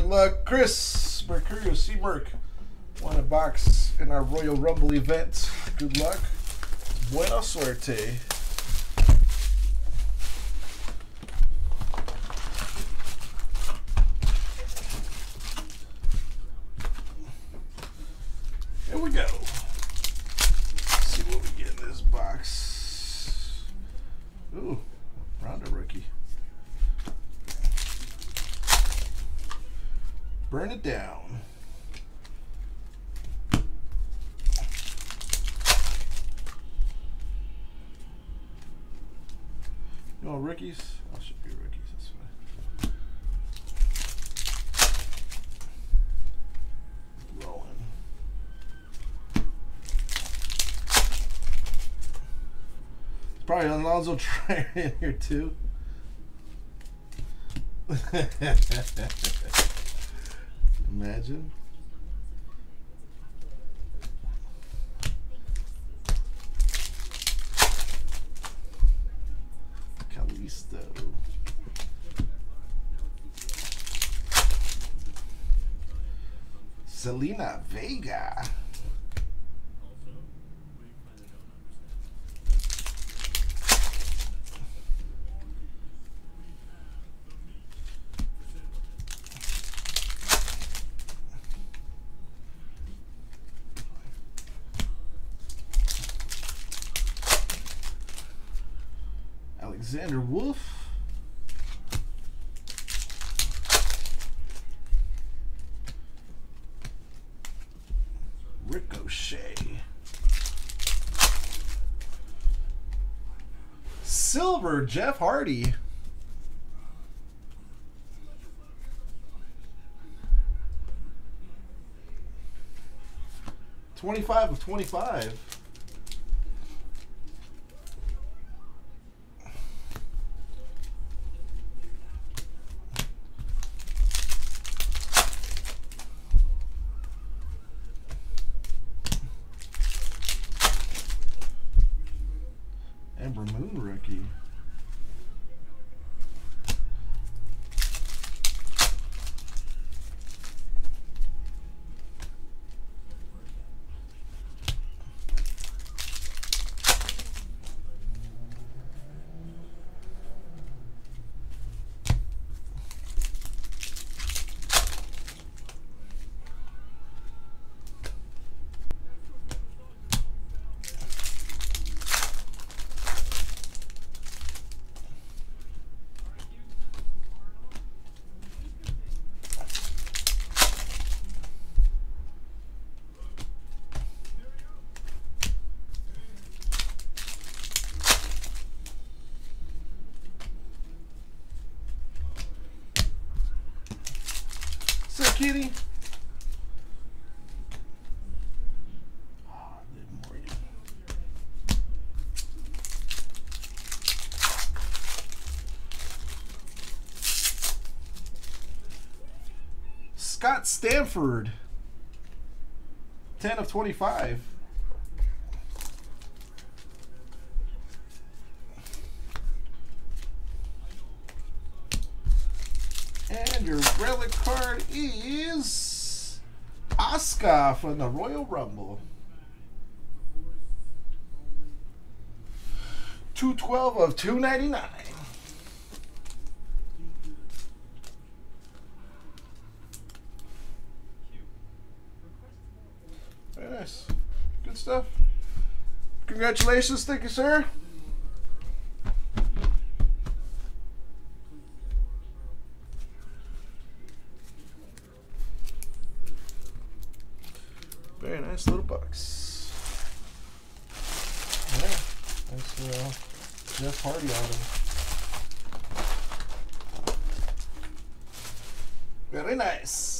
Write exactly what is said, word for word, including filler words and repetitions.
Good luck, Chris Mercurio. C Merc won a box in our Royal Rumble event. Good luck. Buena suerte. Here we go. Let's see what we get in this box. Ooh, Ronda rookie. Burn it down. You want rookies? I should be rookies. That's fine. Probably Alonzo Trier in here too. Imagine. Kalisto. Selena Vega. Alexander Wolfe, Ricochet, Silver Jeff Hardy, twenty-five of twenty-five. Kitty. Oh, I did Scott Stanford, ten of twenty-five. And your relic card is Asuka from the Royal Rumble. two twelve of two ninety-nine. Very nice. Good stuff. Congratulations. Thank you, sir. Very nice little box. Yeah, that's uh, Jeff Hardy on him. Very nice.